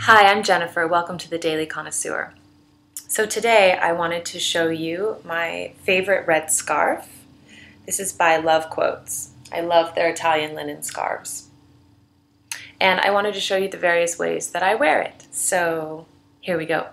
Hi, I'm Jennifer. Welcome to the Daily Connoisseur. So today I wanted to show you my favorite red scarf. This is by Love Quotes. I love their Italian linen scarves. And I wanted to show you the various ways that I wear it. So here we go.